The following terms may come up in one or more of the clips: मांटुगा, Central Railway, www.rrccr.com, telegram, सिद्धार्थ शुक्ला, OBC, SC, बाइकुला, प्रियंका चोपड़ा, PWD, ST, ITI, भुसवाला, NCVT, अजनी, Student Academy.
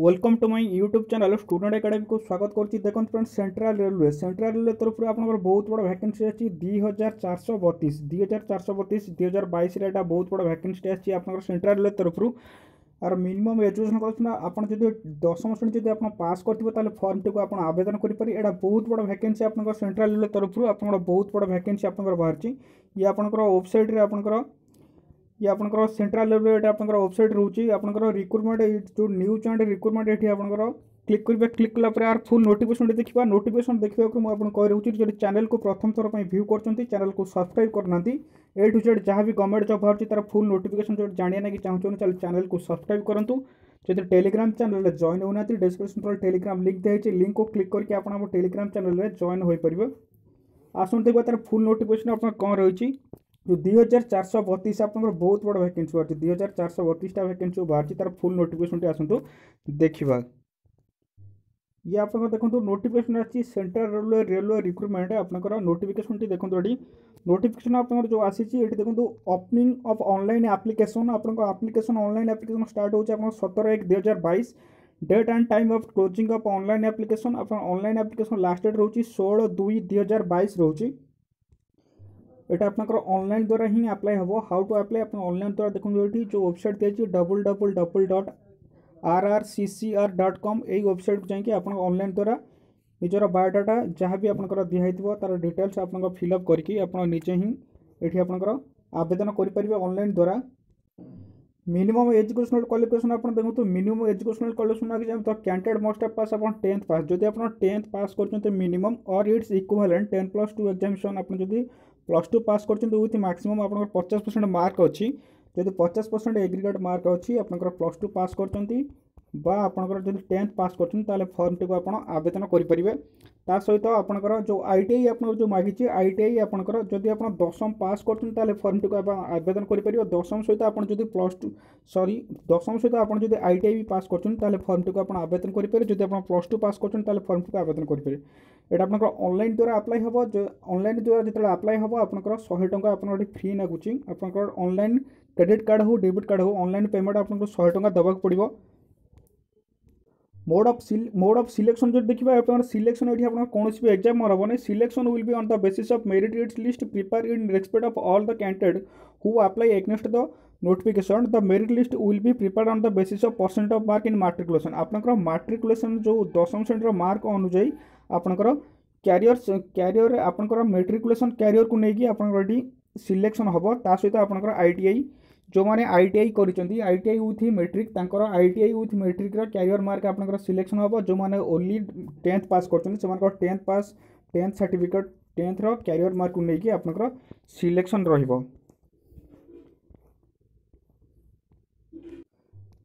Welcome to my YouTube channel student academy को स्वागत करती। देखो फ्रेंड्स सेंट्रल रेलवे तरफ आप बहुत बड़ा वैकेंसी अच्छी 2432 2022 बहुत बड़ा वैकेंसी अच्छी आप सेंट्रल रेलवे तरफ और मिनिमम एजुकेशन करा आपड़ जो दशम श्रेणी जो आप पास करते फर्म टी को आवेदन करेंगे। यहाँ बहुत बड़ा वैकेंसी आप सेंट्रल रेलवे तरफ आप बहुत बड़ा वैकेंसी आप बाहर ये आपंकर वेबसाइट आप ये आपंकर सेंट्रल रेलवे आपंकर वेबसाइट रोचे आपंकर रिक्रूटमेंट जो न्यूज एंड रिक्रूटमेंट ये आपंकर क्लिक करेंगे। क्लिक कलापर यार फुल नोटिफिकेशन देखा नोटिफिकेशन देखा मुझे रोचे जो चैनल को प्रथम थर पर व्यू करते चैनल को सब्सक्राइब करना ए टू जेड जहाँ भी गवर्नमेंट जॉब बाहर तार फुल नोटिफिकेशन जो जाना नहीं चाहूँ चल चैनल को सब्सक्राइब करूँ। जो टेलीग्राम चैनल जॉइन होना डिस्क्रिप्शन पर टेलीग्राम लिंक दिखाई है लिंक को क्लिक करके आप टेलीग्राम चैनल जॉइन हो पारे। आसुन देखा तार फुल नोटिफिकेशन आप कौन रही जो 2432 आप बहुत बड़ा वैकेंसी बाहर 2432 वैकेंसी बाहर तार फुल नोटिफिकेशन आसतु देखा। ये आप देखो नोटिफिकेशन अच्छी सेंट्रल रेलवे रिक्रूटमेंट आपंकर नोटिफिकेशन देखो ये नोटिफिकेशन आप जो आसी देखो opening of online application application online application start हो 17/1/2022 date and time of closing of online application आप ऑनलाइन एप्लिकेशन लास्ट डेट रोचे 16/2/2022 रोचे। ये आपंकर ऑनलाइन द्वारा ही अप्लाई हे हाउ टू अप्लाई आप ऑनलाइन द्वारा देखो ये जो वेबसाइट दी www.rrccr.com यही वेबसाइट को जाइए आप ऑनलाइन द्वारा निजर बायोडाटा जहाँ भी आपंकर दिखाई तार डिटेल्स आपंकर फिलअप करके आप निजे ही ये आपंकर आवेदन करेंगे ऑनलाइन द्वारा। मिनिमम एजुकेशनल क्वालिफिकेशन आप देखो मिनिमम एजुकेशनल क्वालिफिकेशन तो कैंडिडेट मस्ट पास आप 10th पास जो आप 10th पास करते मिनिमम और इट्स इक्विवेलेंट 10+2 एग्जामिनेशन आप +2 पास करते विथ मैक्सिमम आप 50% मार्क अच्छी जो 50% एग्रीगेट मार्क अच्छी आप +2 पास करते जो 10th पास करते फॉर्म टी को आप आवेदन करेंगे। ता सहित आपंकर जो आईटीआई आप जो मागिचे आईटीआई आपंकर जदि आप 10वीं पास करते फॉर्म टी को आप आवेदन करेंगे। 10वीं सहित आप +2 सरी 10वीं सहित आप आईटीआई भी पास करते फॉर्म टी को आप आवेदन करेंगे। जब आप +2 पास करते फॉर्म टी को आवेदन करेंगे। ये आप ऑनलाइन द्वारा अप्लाई हे जो ऑनलाइन द्वारा जो अप्लाई हे आपंकर 100 टका आप फ्री लगुच्छी आपंकर ऑनलाइन क्रेडिट कार्ड हो डेबिट कार्ड हो ऑनलाइन पेमेंट आपको 100 टका देवाक पड़ो। मोड ऑफ सिलेक्शन जो देखिए आप सिलेक्शन ये आप कौन भी एग्जाम हेनी selection will be on the basis of merit it's list prepare in respect of all the candidate who apply against the notification the merit list will be prepare on the basis of percent of mark in matriculation आपंकर matriculation जो 10वीं श्रेणी mark अनुजाई आपंकर career आपंकर matriculation career को लेकिन आपंकर सिलेक्शन हम। ता सहित आपंकर आईटीआई जो मैंने आईटीआई करछंती ITI with matric ITI with matric रा कैरियर मार्क आपनकर सिलेक्शन हम जो मैंने ओनली 10th पास करछंती सेमानकर 10th पास 10th सर्टिफिकेट 10th रा कैरियर मार्क को लेके आपनकर सिलेक्शन रहिबो।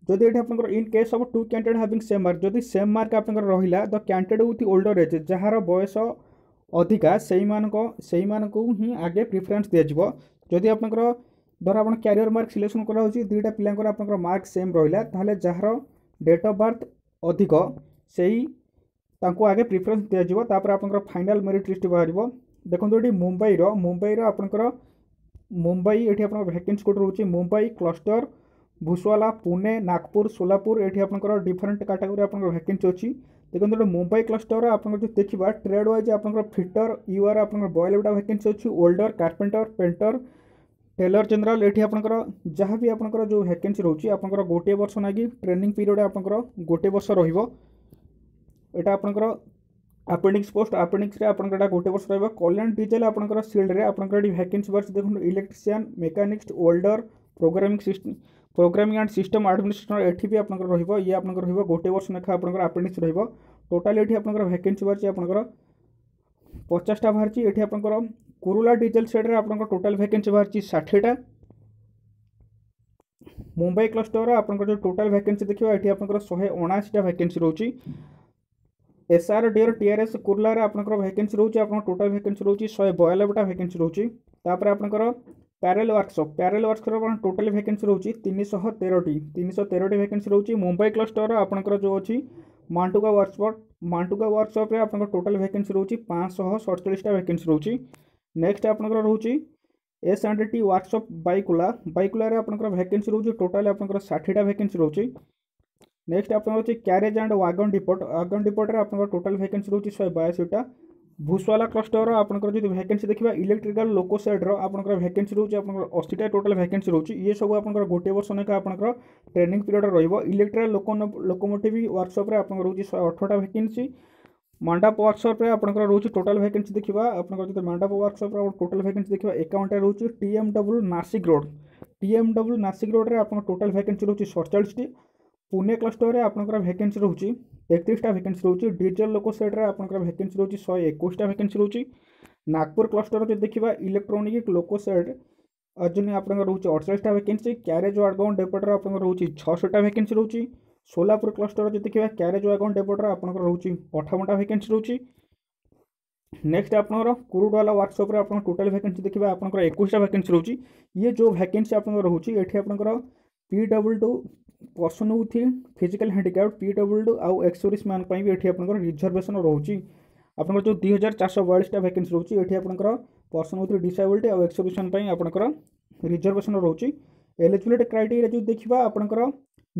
जदि एठी आपनकर in case of two candidate having same mark जदि सेम मार्क आपनकर रहिला the candidate with older age जहार बयस अधिका सेही मानको ही आगे प्रेफरेंस दियाजिवो। जदि आपनकर धर आप क्यारियर मार्क सिलेक्शन करा दुईटा पिलांकर आपनकर मार्क सेम रहिला ताहले जहार डेट ऑफ बर्थ अधिक सेही तांको आगे प्रेफरेंस दिया जिवो। तापर आपनकर फाइनल मेरिट लिस्ट बाहरिबो देखंतु एठी मुंबई रो आपनकर मुंबई एठी आपनकर वैकेंसी कोड रहूची मुंबई क्लस्टर भुसवाला पुणे नागपुर सोलापुर एठी आपनकर डिफरेंट कैटेगरी आपनकर वैकेंसी अछि। देखो मुंबई क्लस्टर आपंकर जो देखा ट्रेड वाइज आपंकर फिटर यूआर आपंकर बॉय लेवटा वैकेंसी अच्छी ओल्डर कारपेंटर पेंटर टेलर जनरल ये आपंकर जहाँ भी आपंकर जो वैकेंसी रोचे आपंकर गोटे वर्ष नागी ट्रेनिंग पीरियड आपंकर गोटे वर्ष रहा आपंकर अपेंडिक्स पोस्ट अपेंडिक्स आपंकर गोटे वर्ष रहा कल्याण डीजेल आपंकर सील्ड में आपंकर वैकेंसी बाहर देखो इलेक्ट्रीशियन मेकानिक्स ओल्डर प्रोग्रामिंग एंड सिस्टम एडमिनिस्ट्रेटर एठी भी आपंकर रहिबो ये आपंकर रहिबो गोटे वर्ष नेखा आपंकर अपेंडिक्स रहिबो। टोटल एठी आपंकर वैकेंसी बाहर आपंकर 50 टा बाहर एठी आपंकर कुरुला डीजल सेट रे आपंकर टोटल वैकेंसी बाहर 60 टा। मुंबई क्लस्टर आपंकर जो टोटल वैकेंसी देखियो एठी आपंकर 179 टा वैकेंसी रहूची। एसआरडीआर टीआरएस कुरुला रे आपंकर वैकेंसी रहूची आपंकर टोटल वैकेंसी रहूची 142 टा वैकेंसी रहूची। तापर आपंकर प्यारेल वर्कशॉप टोटल वैकेंसी रोची 313 वैकेंसी रोची। मुंबई क्लस्टर आपनकर जो अच्छी मांटुगा वर्कशॉप रे आपनकर टोटल वैकेंसी रोची 547 टा वैकेंसी रोची। नेक्स्ट आपनकर रोची S and T workshop बाइकुला रे आपनकर वैकेंसी रोची टोटल आपनकर 60 टा वैकेंसी रोची। नेक्स्ट आप carriage and wagon depot total vacancy रोचे 182टा भूसवाला क्लस्टर आपंकर जो वैकेंसी देखा इलेक्ट्रिकल लोको साइड्र आपंकर वैकेंसी रोचे आप 80टा टोटाल वैकेंसी रोचे ये सब आपंकर गोटे वर्ष नेक आपंकर ट्रेनिंग पीरियड रोइबो इलेक्ट्रिकल लोकोमोटिव वर्कशॉप रे आपंकर रोचे 118टा वैकेंसी मंडप वर्कशॉप रे आपंकर रोचे टोटाल वैकेंसी देखा आपंकर जो मंडप वर्कशॉप रे टोटाल वैकेंसी देखा 51टा रोचे टीएमडब्ल्यू नासिक रोड रे आपंकर टोटाल वैकेंसी रोचे 47टी पुणे क्लस्टर रे आपनकर वैकेंसी रहूची 31टा वैकेंसी रहूची डीजल लोको सेट रे आपनकर वैकेंसी रहूची 121टा वैकेंसी रहूची नागपुर क्लस्टर जो देखिबा इलेक्ट्रॉनिक लोको सेट अजनी आपनकर रहूची 48टा वैकेंसी क्यारेज वागन डेपोट रे आपनकर रहूची 600टा वैकेंसी रहूची सोलापुर क्लस्टर जो देखिबा क्यारेज वागन डेपोट रे आपनकर रहूची 58टा वैकेंसी रहूची नेक्स्ट आपनकर कुरुडवाला वर्कशॉप रे आपनकर टोटल वैकेंसी देखिबा आपनकर 21टा वैकेंसी रहूची ये जो वैकेंसी आपनकर रहूची एठी आपनकर PWD person with physical handicap PWD आउ एक्सोरीज मान भी ये आपंकर रिजर्वेशन रोचे आपंकर जो 2442टा वैकेंसी रोचे ये आपंकर पर्सन विथ डिसेबिलिटी आउ एक्सोरीज मान आपंकर रिजर्वेशन रोचे एलिजिबिलिटी क्राइटेरिया जो देखा आपंकर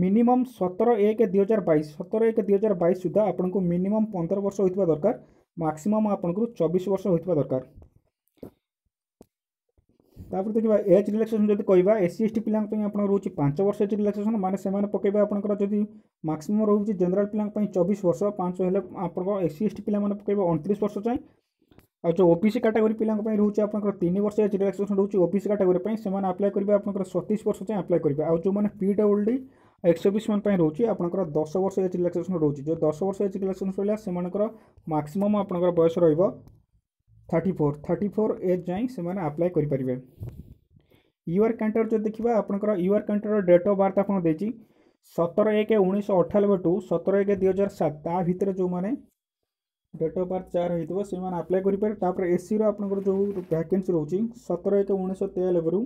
मिनिमम 17/1/2022 सुधा आपको मिनिमम 15 वर्ष होता दरकार मैक्सिमम आपंकर 24 वर्ष होता दरकार तापर देखा एज रिलैक्सेशन जो कहवा SC/ST पिलांग आप रोचे 5 वर्ष एज रिलैक्सेशन माने सेमाने पकेबा आपनकर जदि मैक्सिमम रोचे जनरल पिलांग पई 24 वर्ष 5 हेले आपनकर SC/ST पिला माने पकेबा 29 वर्ष चाहे आ जो OBC कैटेगरी पिलांग पई रोचे आपनकर 3 वर्ष एज रिलैक्सेशन रोचे OBC कैटेगरी पई सेमाने अप्लाई करबे आपनकर 37 वर्ष चाहे अप्लाई करबे आ जो माने PWD एक्सर्विस मान पई रोचे आपनकर 10 वर्ष एज रिलैक्सेशन रोचे जो 10 वर्ष एज रिलैक्सेशन होला सेमानकर मैक्सिमम आपनकर बयस रहइबो 34 एज जाए से अप्लाई करें यूआर कैंटर जो देखा आपंकर यूआर कैंटर डेट ऑफ बर्थ आपको देती 17/1/1998 टू 17/1/2007 ता भर जो मैंने डेट ऑफ बर्थ चार होता से अप्लाई करेंगे एससी आपंकर जो वैकेंसी रोचे 17/1/1993 रु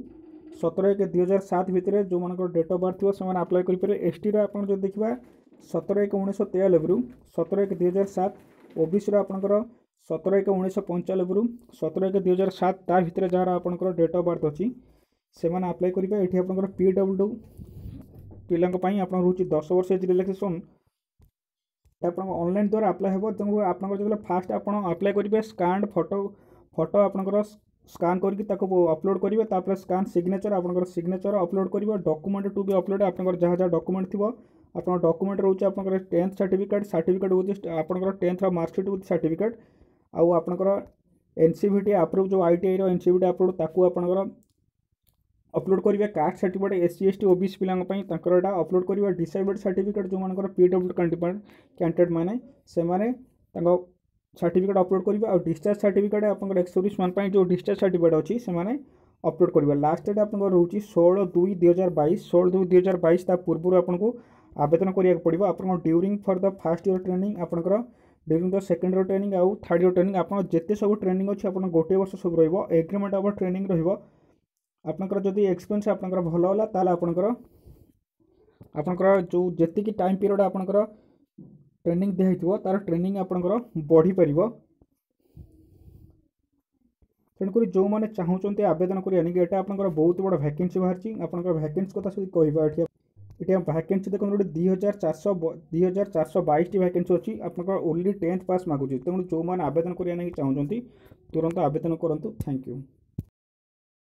17/1/2007 भितर जो मानक डेट ऑफ बर्थ थी से अप्लाई करेंगे एसटी आपड़ जो देखा 17/1/1993 रु 17/1/2007 ओबीसी आपंकर 17/1/1995 17/1/2007 ता भितर जहाँ आपंकर डेट ऑफ बर्थ अच्छी से अप्लाई करेंगे ये आपंकर PWD पाई आप रोचे 10 वर्ष एज रिलैक्सेशन ऑनलाइन द्वारा अप्लाई हो तेणु आपंकर फास्ट अप्लाई करेंगे स्कैन फोटो आपंकर स्कैन करके अपलोड करेंगे तापर स्कैन सिग्नेचर आपंकर सिग्नेचर अपलोड करेंगे डॉक्यूमेंट टू भी अपलोड आपंकर जहाँ जहाँ डॉक्यूमेंट थी आपंकर डॉक्यूमेंट रोचे आपंकर 10th सर्टिफिकेट होती आपंकर 10th मार्कशीट विथ सर्टिफिकेट आउ आपंकर NCVT अप्रूव जो ITI रो NCVT अप्रूव ताकू आपंकर अपलोड करेंगे कास्ट सर्टिफिकेट SC/ST OBC पिलांग पई तांकर एटा अपलोड करेंगे डिसेबिलिटी सर्टिफिकेट जो मानकर PWD कैंडिडेट माने से माने तांको सर्टिफिकेट अपलोड करेंगे और डिस्चार्ज सर्टिफिकेट आपंकर एक्सर्विस मान पई जो डिस्चार्ज सर्टिफिकेट अच्छी से माने अपलोड करेंगे लास्ट डेट आपंकर रोची 16/2/2022 16/2/2022 ता पूर्व आपंको आवेदन करिया पड़िबो आपन during for the first year training आपनकर during the second year training आउ थर्ड ईयर ट्रेनिंग आपन जेते सब ट्रेनिंग अछि आपन गोटे वर्ष सब रहइबो एग्रीमेंट ऑफ ट्रेनिंग रहइबो आपनकर जदि एक्सपीरियंस आपनकर भलो होला ताला आपनकर जो जेति की टाइम पीरियड आपनकर ट्रेनिंग दे हितबो तार ट्रेनिंग आपनकर बढ़ी परिबो तेणुक जो माने चाहौचंते आवेदन करिया नि एटा आपनकर बहुत बड़ वैकेंसी बाहरछि आपनकर वैकेंसी कथा सही कहबा एठी ये वैकेंसी देखो गोटे 2422 वैकेंसी अच्छी आपंकर ओनली 10th पास मागुच तेणु जो मैंने आवेदन करने चाहूँगी तुरंत आवेदन करूँ। Thank you.